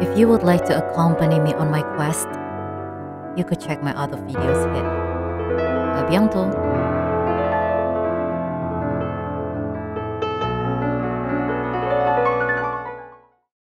If you would like to accompany me on my quest, you could check my other videos here. À bientôt!